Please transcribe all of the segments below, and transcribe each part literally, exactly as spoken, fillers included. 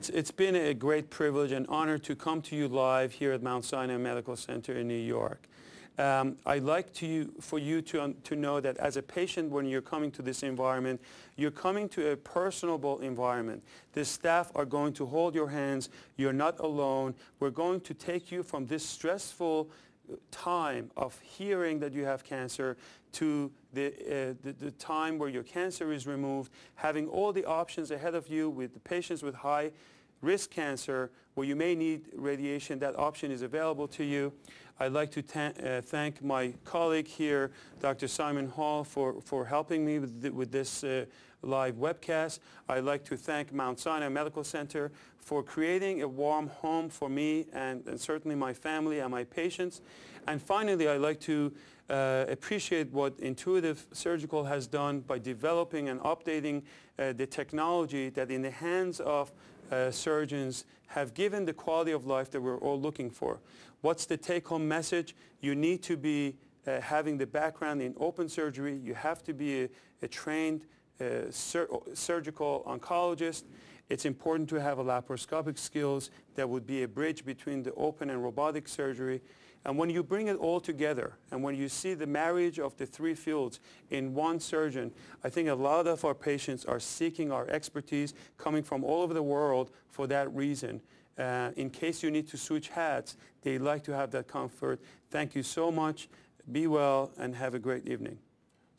It's, it's been a great privilege and honor to come to you live here at Mount Sinai Medical Center in New York. Um, I'd like to, for you to, um, to know that as a patient, when you're coming to this environment, you're coming to a personable environment. The staff are going to hold your hands. You're not alone. We're going to take you from this stressful time of hearing that you have cancer to the, uh, the, the time where your cancer is removed, having all the options ahead of you with the patients with high risk cancer where you may need radiation. That option is available to you. I'd like to uh, thank my colleague here, Doctor Simon Hall, for, for helping me with, the, with this uh, live webcast. I'd like to thank Mount Sinai Medical Center for creating a warm home for me and, and certainly my family and my patients. And finally, I'd like to uh, appreciate what Intuitive Surgical has done by developing and updating uh, the technology that in the hands of uh, surgeons have given the quality of life that we're all looking for. What's the take-home message? You need to be uh, having the background in open surgery. You have to be a, a trained uh, sur surgical oncologist. It's important to have a laparoscopic skills that would be a bridge between the open and robotic surgery. And when you bring it all together, and when you see the marriage of the three fields in one surgeon, I think a lot of our patients are seeking our expertise coming from all over the world for that reason. Uh, in case you need to switch hats, they like to have that comfort. Thank you so much. Be well and have a great evening.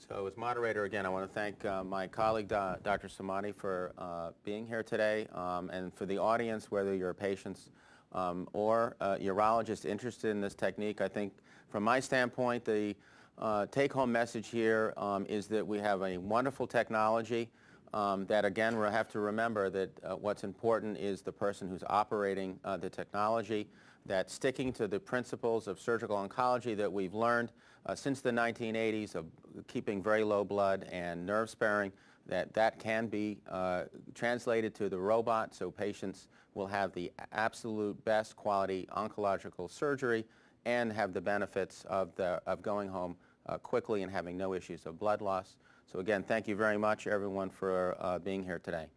So as moderator, again, I want to thank uh, my colleague, Doctor Samadi, for uh, being here today, um, and for the audience, whether you're patients um, or uh, urologists interested in this technique. I think from my standpoint, the uh, take-home message here um, is that we have a wonderful technology. Um, that again, we'll have to remember that uh, what's important is the person who's operating uh, the technology, that sticking to the principles of surgical oncology that we've learned uh, since the nineteen eighties of keeping very low blood and nerve sparing, that that can be uh, translated to the robot so patients will have the absolute best quality oncological surgery and have the benefits of, the, of going home uh, quickly and having no issues of blood loss. So again, thank you very much, everyone, for uh, being here today.